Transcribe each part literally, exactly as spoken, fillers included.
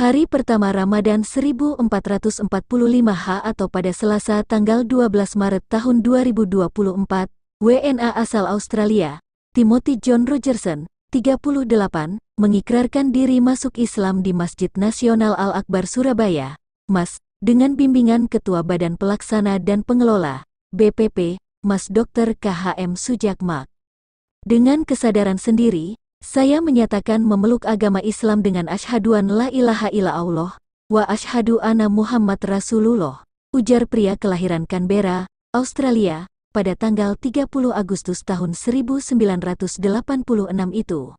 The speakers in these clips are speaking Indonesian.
hari pertama Ramadan seribu empat ratus empat puluh lima H atau pada Selasa tanggal dua belas Maret tahun dua ribu dua puluh empat, W N A asal Australia, Timothy John Rogerson, tiga puluh delapan, mengikrarkan diri masuk Islam di Masjid Nasional Al Akbar Surabaya, M A S, dengan bimbingan Ketua Badan Pelaksana dan Pengelola, B P P, Mas Doktor K H M Sujakmak. Dengan kesadaran sendiri, saya menyatakan memeluk agama Islam dengan asyhadu an la ilaha illallah wa asyhadu anna Muhammad Rasulullah, ujar pria kelahiran Canberra, Australia, pada tanggal tiga puluh Agustus tahun seribu sembilan ratus delapan puluh enam itu.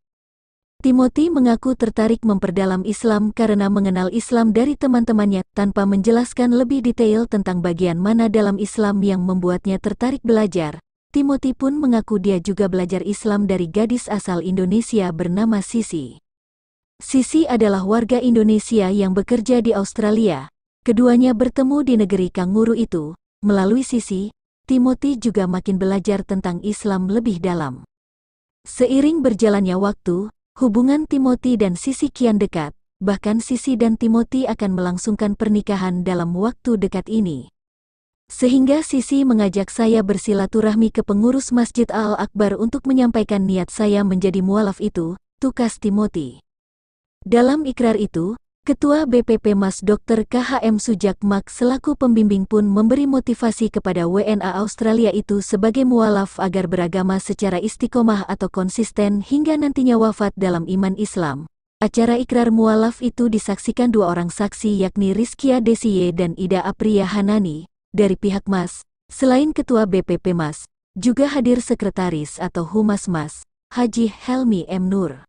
Timothy mengaku tertarik memperdalam Islam karena mengenal Islam dari teman-temannya, tanpa menjelaskan lebih detail tentang bagian mana dalam Islam yang membuatnya tertarik belajar. Timothy pun mengaku dia juga belajar Islam dari gadis asal Indonesia bernama Sisi. Sisi adalah warga Indonesia yang bekerja di Australia. Keduanya bertemu di negeri kanguru itu. Melalui Sisi, Timothy juga makin belajar tentang Islam lebih dalam. Seiring berjalannya waktu, hubungan Timothy dan Sisi kian dekat. Bahkan Sisi dan Timothy akan melangsungkan pernikahan dalam waktu dekat ini. Sehingga Sisi mengajak saya bersilaturahmi ke pengurus Masjid Al Akbar untuk menyampaikan niat saya menjadi mualaf itu, tukas Timothy. Dalam ikrar itu, Ketua B P P Mas Doktor K H M Sujakmak selaku pembimbing pun memberi motivasi kepada W N A Australia itu sebagai mualaf agar beragama secara istiqomah atau konsisten hingga nantinya wafat dalam iman Islam. Acara ikrar mualaf itu disaksikan dua orang saksi yakni Rizkia Desiye dan Ida Apriya Hanani. Dari pihak M A S, selain Ketua B P P M A S, juga hadir Sekretaris atau Humas M A S, Haji Helmi M Nur.